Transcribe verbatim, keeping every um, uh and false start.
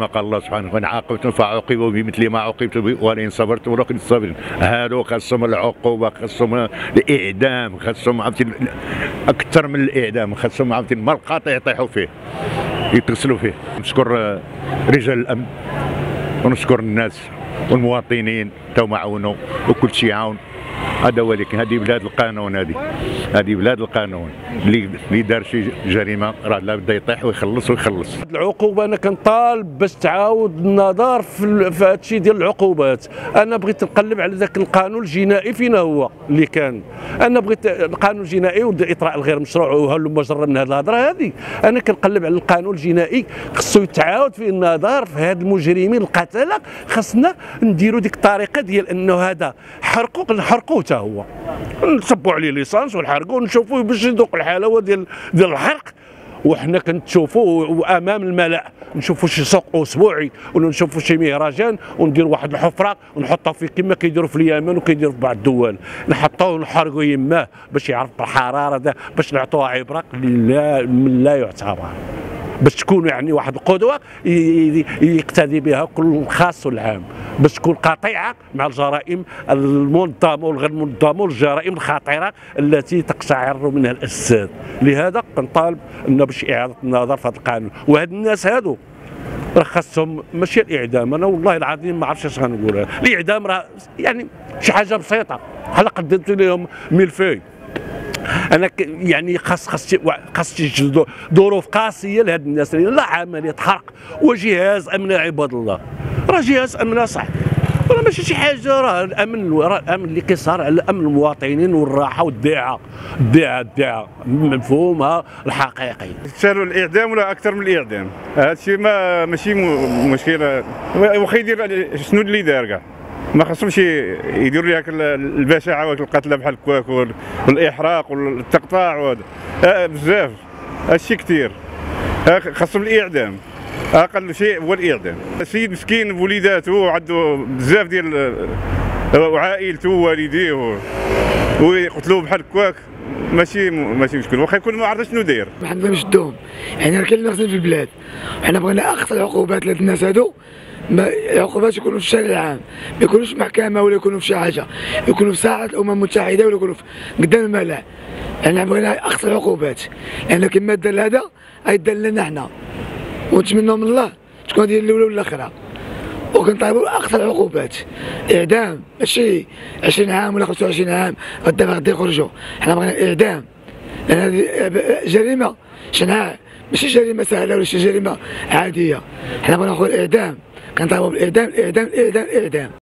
كما قال الله سبحانه: وإن عاقبتم فعوقبوا بمثل ما عوقبتم به ولئن صبرتم ولكن الصابرين. هادو خاصهم العقوبه، خاصهم الاعدام، خاصهم عرفتي اكثر من الاعدام، خاصهم عرفتي الملقاطع يطيحوا فيه يتغسلوا فيه. نشكر رجال الامن ونشكر الناس والمواطنين تا هما عاونوا وكل شيء عاون هذا، ولكن هذه بلاد القانون، هذه هذه بلاد القانون. اللي اللي دار شي جريمه راه لا بدا يطيح ويخلص ويخلص. العقوبه انا كنطالب باش تعاود النظر في في هادشي ديال العقوبات. انا بغيت نقلب على ذاك القانون الجنائي فينا هو اللي كان. انا بغيت القانون الجنائي والاطراء الغير مشروع وهلم جرا من هاد الهضره هذه. انا كنقلب على القانون الجنائي، خصو يتعاود فيه النظر في هاد المجرمين القتله. خصنا نديروا ديك الطريقه ديال انه هذا حرقوا نحرقوه حتى هو، نصبوا عليه ليسانس ونحرقوه ونشوفوه باش يذوق الحلاوه ديال ديال الحرق. وحنا كنتشوفوه امام الملأ، نشوفوا شي سوق اسبوعي ولا نشوفوا شي مهرجان وندير واحد الحفره ونحطها فيه كما كيديروا في اليمن وكيديروا في بعض الدول، نحطوه ونحرقوه يماه باش يعرف الحراره ده، باش نعطوها عبره لا من لا يعتبر، باش تكون يعني واحد القدوه يقتدي بها كل الخاص والعام، باش تكون قطيعه مع الجرائم المنظمه والغير منظمه والجرائم الخطيره التي تقشعر منها الاجساد. لهذا كنطالب انه باش اعاده النظر في هذا القانون، وهاد الناس هادو راه خاصهم ماشي الاعدام. انا والله العظيم ما عرفتش اش غنقول، الاعدام راه يعني شي حاجه بسيطه بحال قدمت لهم ملفي. انا يعني خاص خاص خاص ظروف قاسيه لهاد الناس، لا عمليه حرق وجهاز امن. عباد الله راه جهاز امن صح راه ماشي شي حاجه، راه الامن راه الامن اللي كيصار على امن المواطنين والراحه والدعاء الدعاء الدعاء مفهومها الحقيقي. سالوا الاعدام ولا اكثر من الاعدام، هذا الشيء ما ماشي مشكله، واخا يدير شنو اللي دار كاع ما خصهمش يديروا لي هاك البشاعه وهاك القتله بحال هكاك والاحراق والتقطاع وهذا آه بزاف هادشي كثير. آه خصهم الاعدام، اقل شيء هو الاعدام. السيد مسكين بوليداته وعندو بزاف ديال وعائلته ووالديه ويقتلوه بحال هكاك ماشي ماشي مشكل، واخا يكون ما عرفش شنو داير. حنا نشدوهم، حنا كاين اللي في البلاد، حنا بغينا اقصى العقوبات لهاد الناس هادو. العقوبات يكونوا في الشارع العام، ما يكونوش محكمه ولا يكونوا في شي حاجه، يكونوا في ساحه الامم المتحده ولا يكونوا قدام الملاع. انا بغينا اقصى العقوبات، لان كما دار هذا غيدار لنا حنا، ونتمنوا من الله تكون هذه الاولى ولا الاخرى. وكنطالبوا اقصى العقوبات، اعدام ماشي عشرين عام ولا خمسة وعشرين عام دابا غادي يخرجوا. حنا بغينا اعدام، لان هذه جريمه شنعاء ماشي جريمه سهله ولا شي جريمه عاديه. حنا بغينا نقول اعدام، كنطالبوا بالاعدام الاعدام الاعدام الاعدام.